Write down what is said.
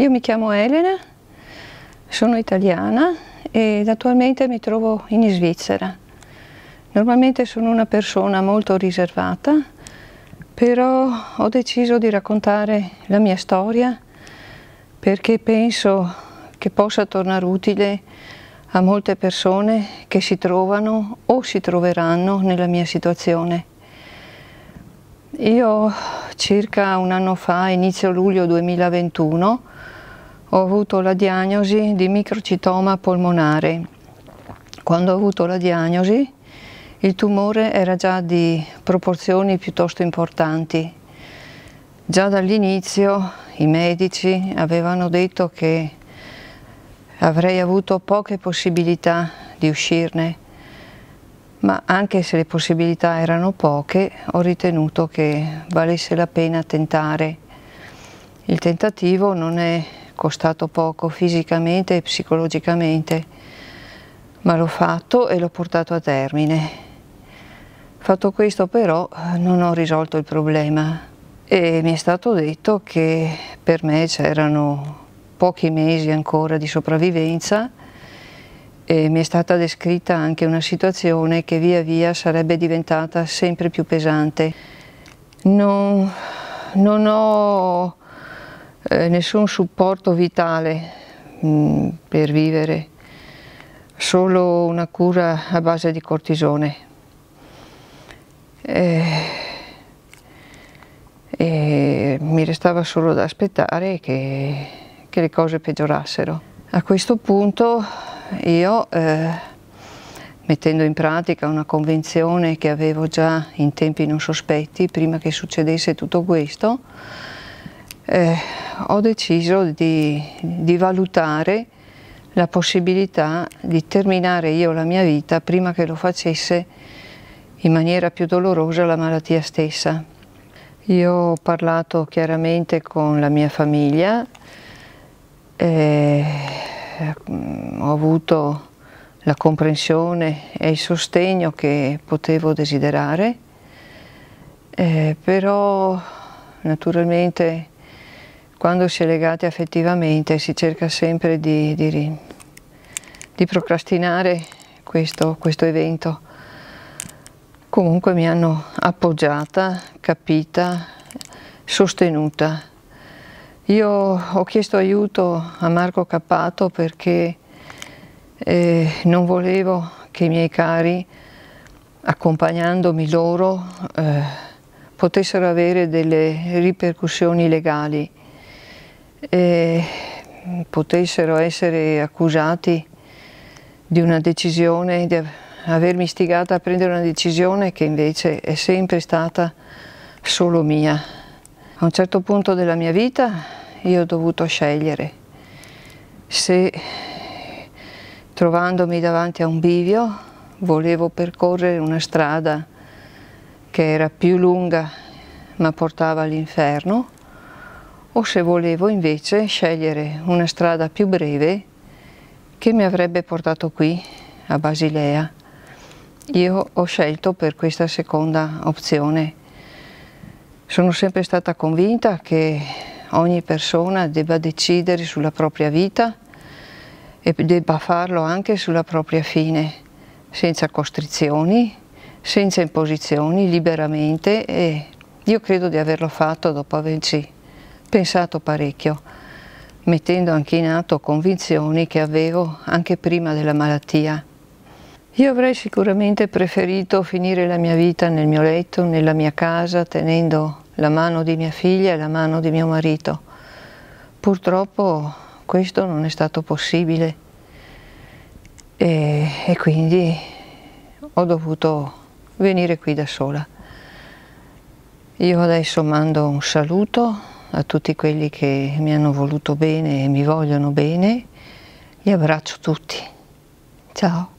Io mi chiamo Elena, sono italiana ed attualmente mi trovo in Svizzera. Normalmente sono una persona molto riservata, però ho deciso di raccontare la mia storia perché penso che possa tornare utile a molte persone che si trovano o si troveranno nella mia situazione. Io circa un anno fa, inizio luglio 2021, ho avuto la diagnosi di microcitoma polmonare. Quando ho avuto la diagnosi, il tumore era già di proporzioni piuttosto importanti. Già dall'inizio i medici avevano detto che avrei avuto poche possibilità di uscirne, ma anche se le possibilità erano poche, ho ritenuto che valesse la pena tentare. Il tentativo non è costato poco fisicamente e psicologicamente, ma l'ho fatto e l'ho portato a termine. Fatto questo però non ho risolto il problema e mi è stato detto che per me c'erano pochi mesi ancora di sopravvivenza e mi è stata descritta anche una situazione che via via sarebbe diventata sempre più pesante. Non ho nessun supporto vitale per vivere, solo una cura a base di cortisone. E mi restava solo da aspettare che le cose peggiorassero. A questo punto io, mettendo in pratica una convenzione che avevo già in tempi non sospetti, prima che succedesse tutto questo, ho deciso di valutare la possibilità di terminare io la mia vita prima che lo facesse in maniera più dolorosa la malattia stessa. Io ho parlato chiaramente con la mia famiglia, ho avuto la comprensione e il sostegno che potevo desiderare, però naturalmente quando si è legati affettivamente si cerca sempre di procrastinare questo evento. Comunque mi hanno appoggiata, capita, sostenuta. Io ho chiesto aiuto a Marco Cappato perché non volevo che i miei cari, accompagnandomi loro, potessero avere delle ripercussioni legali e potessero essere accusati di una decisione, di avermi istigata a prendere una decisione che invece è sempre stata solo mia. A un certo punto della mia vita io ho dovuto scegliere se, trovandomi davanti a un bivio, volevo percorrere una strada che era più lunga ma portava all'inferno, o se volevo invece scegliere una strada più breve che mi avrebbe portato qui, a Basilea. Io ho scelto per questa seconda opzione. Sono sempre stata convinta che ogni persona debba decidere sulla propria vita e debba farlo anche sulla propria fine, senza costrizioni, senza imposizioni, liberamente, e io credo di averlo fatto dopo averci pensato parecchio, mettendo anche in atto convinzioni che avevo anche prima della malattia. Io avrei sicuramente preferito finire la mia vita nel mio letto, nella mia casa, tenendo la mano di mia figlia e la mano di mio marito. Purtroppo questo non è stato possibile e quindi ho dovuto venire qui da sola. Io adesso mando un saluto a tutti quelli che mi hanno voluto bene e mi vogliono bene. Li abbraccio tutti. Ciao.